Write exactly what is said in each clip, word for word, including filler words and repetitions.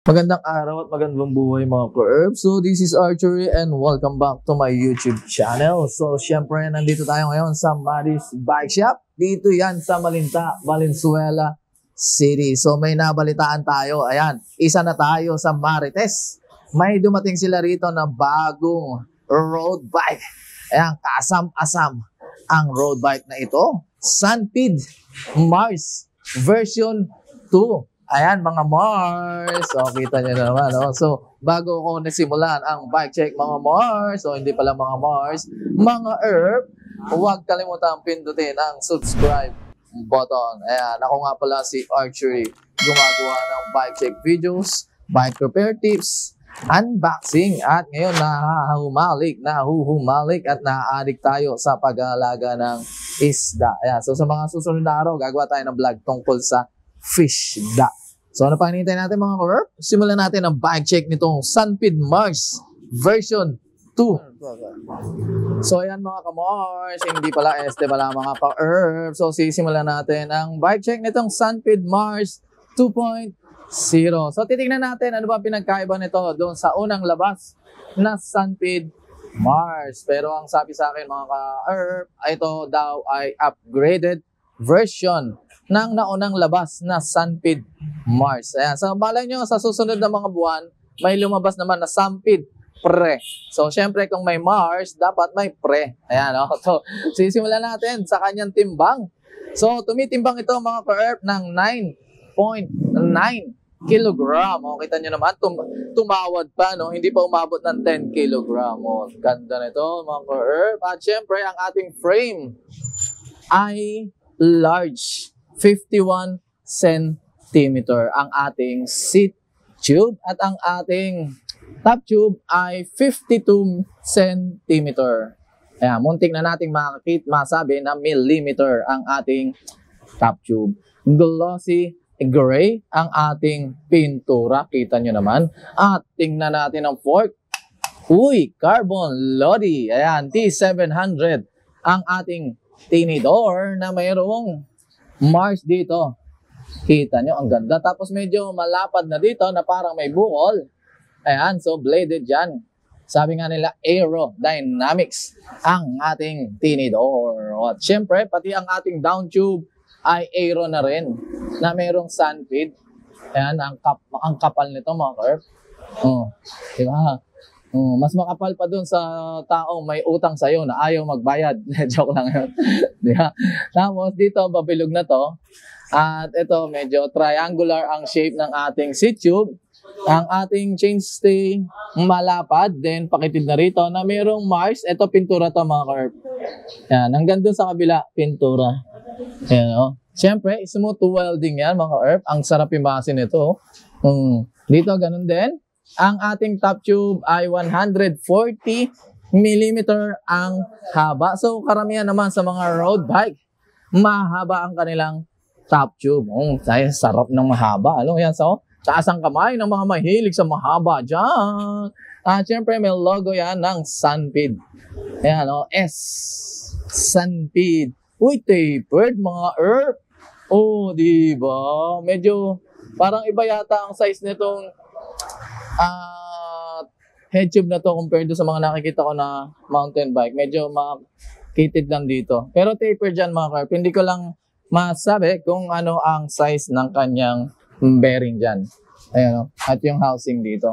Magandang araw at magandang buhay mga ka-herbs. So this is Archery and welcome back to my YouTube channel. So syempre nandito tayo ngayon sa Madies Bike Shop. Dito yan sa Malinta, Valenzuela City. So may nabalitaan tayo. Ayan, isa na tayo sa Marites. May dumating sila rito na bagong road bike. Ayan, kasam-asam ang road bike na ito. Sunpeed Mars Version two. Ayan, mga Mars. So, kita nyo na naman. No? So, bago ko nasimulan ang bike check, mga Mars. So, hindi pala mga Mars. Mga Herb, huwag kalimutan pindutin ang subscribe button. Ayan, ako nga pala si Archery. Gumagawa ng bike check videos, bike repair tips, unboxing. At ngayon, nahahumalik, nahuhumalik at naaadik tayo sa pag-aalaga ng isda. Ayan, so sa mga susunod na araw, gagawa tayo ng vlog tungkol sa fish da. So ano pang hinihintay natin mga ka-herb? Simulan natin ang bike check nitong Sunpeed Mars Version two. So ayan mga ka-Mars, hindi pala este pala mga ka-herb. So sisimulan natin ang bike check nitong Sunpeed Mars two point oh. So titignan natin ano ba pinagkaiba nito doon sa unang labas na Sunpeed Mars. Pero ang sabi sa akin mga ka-herb, ito daw ay upgraded version ng naunang labas na Sunpeed Mars. Ayan. So, balay nyo, sa susunod na mga buwan, may lumabas naman na Sunpeed Pre. So, syempre, kung may Mars, dapat may Pre. Ayan, o. So, sisimulan natin sa kanyang timbang. So, tumitimbang ito, mga ka-herb, ng nine point nine kilogram. O, kita nyo naman, tum tumawad pa, no? Hindi pa umabot ng ten kilogram. O, ganda nito, mga ka-herb. At syempre, ang ating frame ay large. fifty-one centimeter ang ating seat tube at ang ating top tube ay fifty-two centimeter. Ayan, muntik na nating makakit, masabi na millimeter ang ating top tube. Glossy gray ang ating pintura. Kita nyo naman. At tingnan natin ang fork. Uy, carbon lodi. Ayan, T seven hundred ang ating tinidor na mayroong Mars dito. Kita nyo, ang ganda. Tapos medyo malapad na dito na parang may bungol. Ayan, so bladed yan. Sabi nga nila, aerodynamics ang ating tinidor. At syempre, pati ang ating down tube ay aero na rin na mayroong sunpeed. Ayan, ang, kap ang kapal nito mga curve. Oh, diba? Oh, mas makapal pa dun sa taong may utang sa'yo na ayaw magbayad. Joke lang yun. Diba? Tapos dito, babilog na to. At ito, medyo triangular ang shape ng ating seat tube. Ang ating chainstay malapad. Then, pakitid na rito na mayroong Mars. Ito, pintura to mga curve. Yan. Hanggang dun sa kabila, pintura. Yan o. Siyempre, smooth welding yan mga curve. Ang sarap imasin ito. Hmm. Dito, ganun din. Ang ating top tube ay one hundred forty millimeter ang haba. So, karamihan naman sa mga road bike, mahaba ang kanilang top tube. Oh, tayo, sarap ng mahaba. Ano yan? So, taas ang kamay ng mga mahilig sa mahaba. Diyan. At syempre, may logo yan ng Sunpeed. Ayan, oh, S. Sunpeed. Uy, tapered mga herb. Oh, diba? Medyo parang iba yata ang size nitong at uh, head tube na to compared to sa mga nakikita ko na mountain bike. Medyo makitid lang dito. Pero taper dyan mga carp. Hindi ko lang masabi kung ano ang size ng kanyang bearing dyan. Ayan o. At yung housing dito.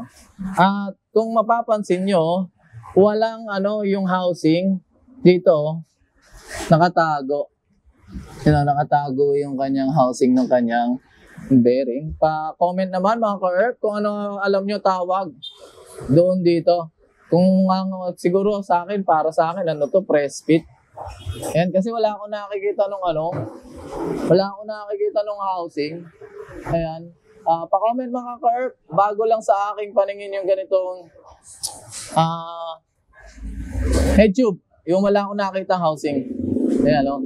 At kung mapapansin nyo, walang ano yung housing dito. Nakatago. Yan, nakatago yung kanyang housing ng kanyang bearing. Pa-comment naman mga ka-herb kung ano alam nyo tawag doon dito. Kung ang siguro sa akin, para sa akin, ano to, press fit. Ayan, kasi wala akong nakikita nung ano, wala akong nakikita nung housing. Ayan. Uh, pa-comment mga ka-herb, bago lang sa aking paningin yung ganitong uh, head tube. Yung wala akong nakita housing. Ayan o. No?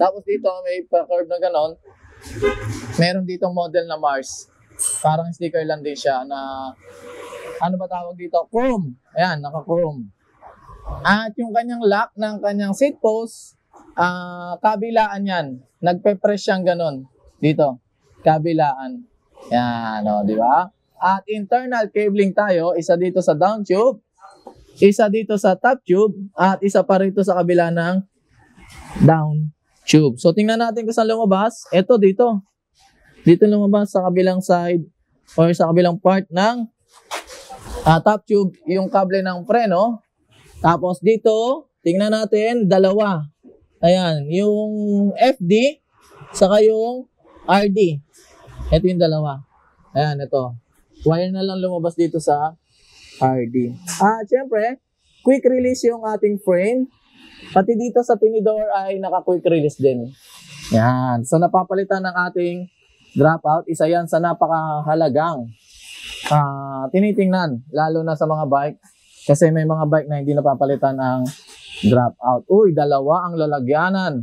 Tapos dito may pa-curve na ganon. Meron dito model na Mars. Parang sticker lang din siya na ano ba tawag dito? Chrome. Ayan, naka-chrome. At yung kanyang lock ng kanyang seat post, uh, kabilaan yan. Nagpe-press siyang ganun. Dito. Kabilaan. Ayan, o, di ba? at internal cabling tayo, isa dito sa down tube, isa dito sa top tube, at isa pa rito sa kabila ng down tube. So tingnan natin kung saan lumabas. Ito dito. Dito lumabas sa kabilang side or sa kabilang part ng uh, top tube, yung kable ng preno. Tapos dito, tingnan natin, dalawa. Ayan, yung F D, saka yung R D. Ito yung dalawa. Ayan, ito. Wire na lang lumabas dito sa R D. Ah, syempre, quick release yung ating frame. Pati dito sa tinidor ay naka-quick release din. Yan. So, napapalitan ng ating dropout. Isa yan sa napakahalagang uh, tinitingnan, lalo na sa mga bike. Kasi may mga bike na hindi napapalitan ang dropout. Uy, dalawa ang lalagyanan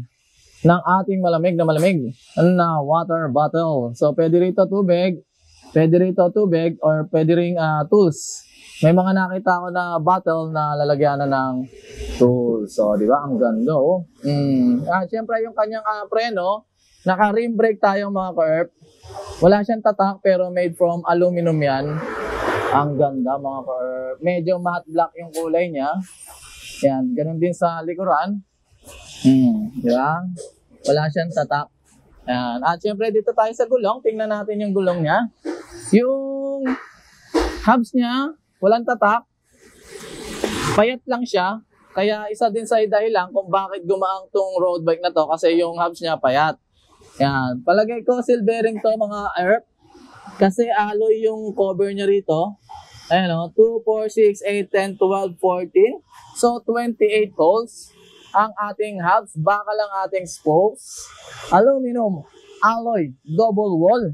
ng ating malamig na malamig na water bottle. So, pwede rito tubig, pwede rito tubig, or pwede rin uh, tools. May mga nakita ko na bottle na lalagyanan ng tools. So, di ba? Ang ganda, oh. Mm. Ah, siyempre, yung kanyang uh, preno, naka-rim brake tayo, mga ka-erp. Wala siyang tatak, pero made from aluminum yan. Ang ganda, mga ka-erp. Medyo matte black yung kulay niya. Yan, ganun din sa likuran. Hmm, di ba? Wala siyang tatak. Ayan. At syempre dito tayo sa gulong. Tingnan natin yung gulong niya. Yung hubs niya, walang tatak. Payat lang siya. Kaya isa din sa dahilan kung bakit gumaang tong road bike na to. Kasi yung hubs niya payat. Ayan. Palagay ko silvering to, mga erp. Kasi alloy yung cover niya rito. Ayan o. two, four, six, eight, ten, twelve, fourteen. So twenty-eight holes ang ating hubs, baka lang ating spokes, aluminum alloy, double wall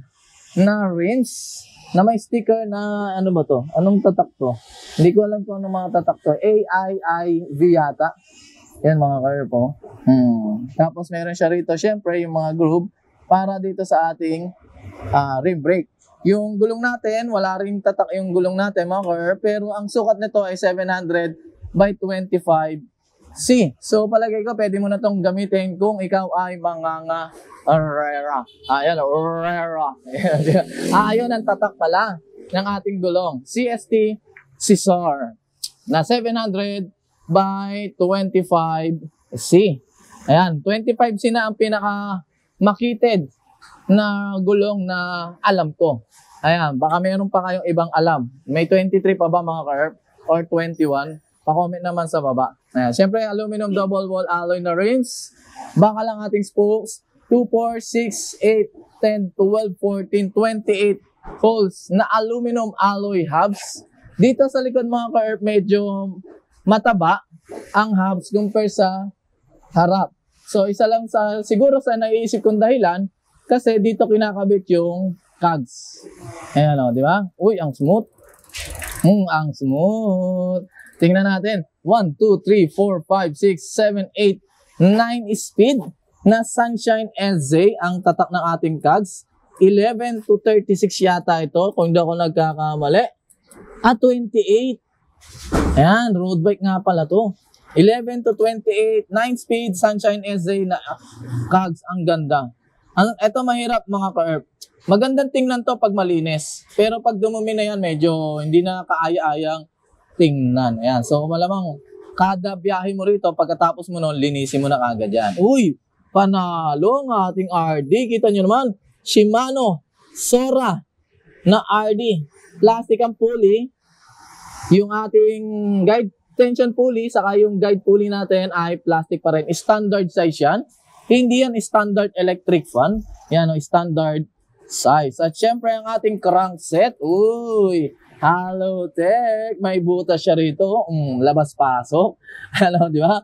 na rims, na may sticker na ano ba to? Anong tatak to? Hindi ko alam kung anong mga tatak to. A I I V yata. Yan, mga ka-erp. Hmm. Tapos meron siya rito, syempre, yung mga groove para dito sa ating uh, rim brake. Yung gulong natin, wala rin tatak yung gulong natin, mga ka-erp, pero ang sukat nito ay seven hundred by twenty-five. C. So, palagay ko, pwede mo na itong gamitin kung ikaw ay manganga rera. Ayan, rera. Ah, ayun ang tatak pala ng ating gulong. C S T Cesar na seven hundred by twenty-five C. Ayan, twenty-five C na ang pinaka-makitid na gulong na alam ko. Ayan, baka meron pa kayong ibang alam. May twenty-three pa ba, mga ka-erp? Or twenty-one? Pa-comment naman sa baba. Ayan. Siyempre, aluminum double wall alloy na rims. Baka lang ating spokes. two, four, six, eight, ten, twelve, fourteen, twenty-eight holes na aluminum alloy hubs. Dito sa likod, mga ka-erp, medyo mataba ang hubs compare sa harap. So, isa lang sa, siguro sa naiisip kong dahilan, kasi dito kinakabit yung cogs. Ayan o, di ba? Uy, ang smooth. Mm, ang smooth. Tingnan natin, one, two, three, four, five, six, seven, eight, nine speed na Sunshine S Z ang tatak ng ating cogs. eleven to thirty-six yata ito kung hindi ako nagkakamali. At twenty-eight. Ayan, road bike nga pala to. eleven to twenty-eight, nine speed Sunshine S Z na cogs. Ang ganda. Ito mahirap, mga ka-erp. Magandang tingnan to pag malinis. Pero pag dumumi na yan, medyo hindi na kaaya-ayang tingnan. Ayan. So, malamang kada biyahe mo rito, pagkatapos mo nun, linisin mo na kagad yan. Uy! Panalo ng ating R D. Kita nyo naman, Shimano Sora na R D. Plastic ang pulley. Yung ating guide tension pulley, saka yung guide pulley natin ay plastic pa rin. Standard size yan. Hindi yan standard electric fan. Yan o, standard size. At syempre, ang ating crankset. Uy! Halotech, may butas siya rito, mm, labas-pasok, ano, di ba?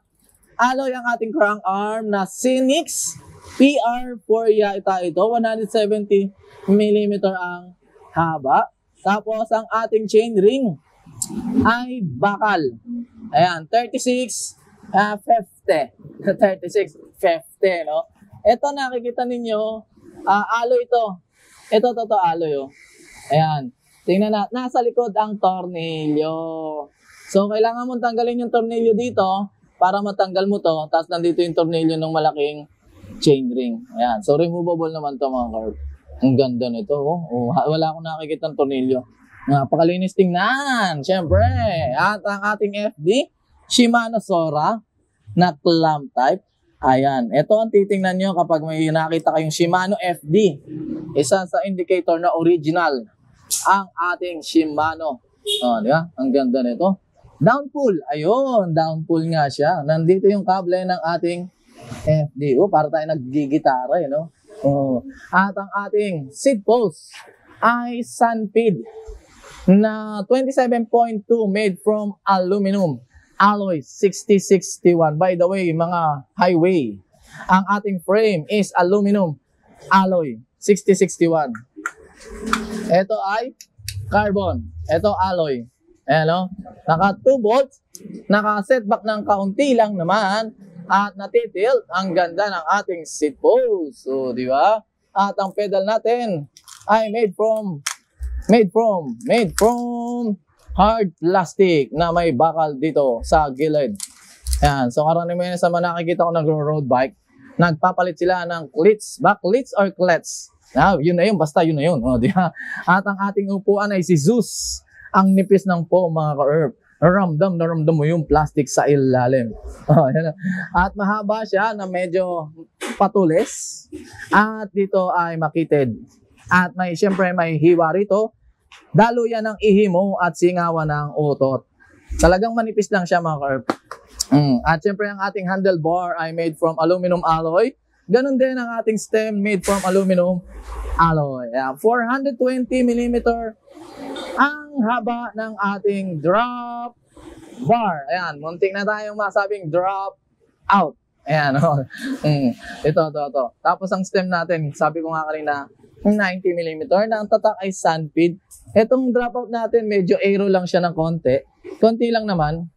Alloy ang ating crank arm na Cynix P R four yata ito, one hundred seventy millimeters ang haba. Tapos ang ating chain ring ay bakal. Ayan, thirty-six, fifty. thirty-six, fifty, no? Ito nakikita ninyo, uh, alloy ito. Ito, toto alloy, oh. Ayan. Tingnan na, nasa likod ang tornilyo. So, kailangan mong tanggalin yung tornilyo dito para matanggal mo to. Tapos, nandito yung tornilyo ng malaking chainring. Ayan. So, removable naman to, mga ka-erp. Ang ganda nito. Oh. Oh, wala akong nakikita ng tornilyo. Napakalinis tingnan, syempre. At ang ating F D, Shimano Sora na clamp type. Ayan, ito ang titingnan nyo kapag may nakita kayong Shimano F D. Isa sa indicator na original ang ating Shimano. Oh, di ba? Ang ganda nito. Downpull. Ayun, downpull nga siya. Nandito yung kable ng ating F D. Oh, para tayo naggigitara, eh, no? Oh. At ang ating seat post ay Sunpeed na twenty-seven point two made from aluminum alloy sixty sixty-one. By the way, mga highway, ang ating frame is aluminum alloy sixty sixty-one. Ito ay carbon. Ito alloy. Ayan, no? Naka two volts. Naka setback ng kaunti lang naman. At natitilt. Ang ganda ng ating seat post. So, di ba? At ang pedal natin ay made from made from made from hard plastic na may bakal dito sa gilid. Ayan. So, karaniwan sa mga nakikita ko nag-road bike, nagpapalit sila ng cleats, back cleats or cleats. Ah, yun na yun. Basta yun na yun. O, di ba? At ang ating upuan ay si Zeus. Ang nipis ng foam, mga ka-herb. Ramdam na ramdam mo yung plastic sa ilalim. O, yan. At mahaba siya na medyo patulis. At dito ay makitid. At may, siyempre, may hiwa rito. Daluyan ng ihimo at singawan ng utot. Talagang manipis lang siya, mga ka-herb. Mm. At siyempre ang ating handlebar ay made from aluminum alloy. Ganon din ang ating stem made from aluminum alloy. Yeah. four hundred twenty millimeters ang haba ng ating drop bar. Ayan, muntik na tayong masabing drop out. Ayan. mm. Ito, ito, ito. Tapos ang stem natin, sabi ko nga kanina, ninety millimeters na ang tatak ay Sunpeed. Itong dropout natin, medyo aero lang siya ng konti. Konti lang naman.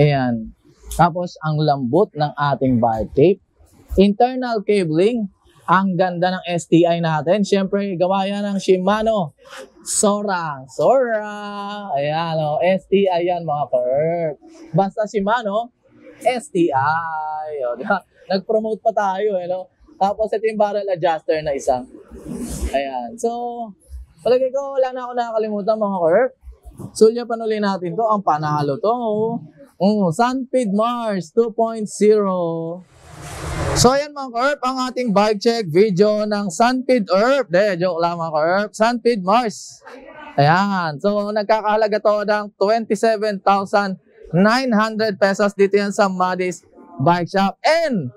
Ayan. Tapos, ang lambot ng ating bar tape. Internal cabling. Ang ganda ng S T I natin. Siyempre, gawa yan ng Shimano Sora. Sora! Ayan, o. S T I yan, mga perk. Basta Shimano, S T I. O, diba? Nag-promote pa tayo, eh, no? Tapos, ito yung barrel adjuster na isang. Ayan. So, palagay ko, wala na ako nakakalimutan, mga Kirk. Sulyapan ulit natin to. Ang panalo to. Oh, Sunpeed Mars two point oh. So, ayan, mga Kirk, ang ating bike check video ng Sunpeed Earth. De, joke lang, mga Kirk. Sunpeed Mars. Ayan. So, nagkakahalaga to ng twenty-seven thousand nine hundred pesos dito yan sa Madies Bike Shop. And,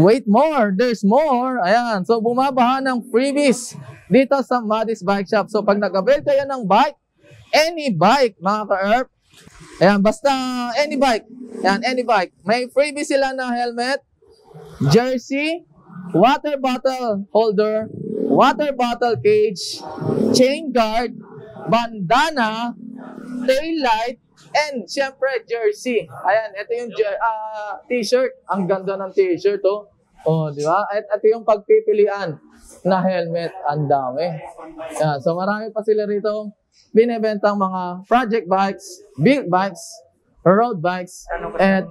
wait more, there's more. Ayan. So, bumabaha ng freebies dito sa Madies Bike Shop. So, pag nag-avail kayo ng bike, any bike, mga ka-herb, ayan, basta any bike. Ayan, any bike. May freebies sila na helmet, jersey, water bottle holder, water bottle cage, chain guard, bandana, taillight, and syempre jersey. Ayan, ito yung uh, t-shirt. Ang ganda ng t-shirt, oh. Oh, di ba? At ito yung pagpipilian na helmet. Ang dami. Yeah, so marami pa sila rito binibentang mga project bikes, build bikes, road bikes, et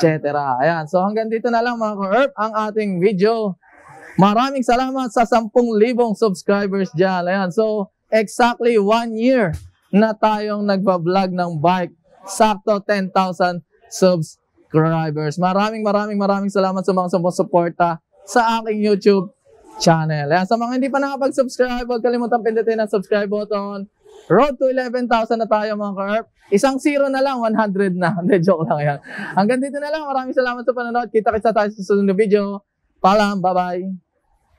cetera. Ayan. So hanggang dito na lang, mga ka-herb, ang ating video. Maraming salamat sa ten thousand subscribers dyan. Ayan. So exactly one year na tayong nagbablog ng bike. Sakto ten thousand subscribers. Maraming maraming maraming salamat sa mga sumusuporta sa aking YouTube channel. Ayan, sa mga hindi pa nakapag-subscribe, huwag kalimutan pindutin ang subscribe button. Road to eleven thousand na tayo, mga ka-herb. Isang zero na lang, one hundred na. Hindi, joke lang yan. Hanggang dito na lang. Maraming salamat sa panonood. Kita-kita tayo sa susunod na video. Paalam, bye-bye.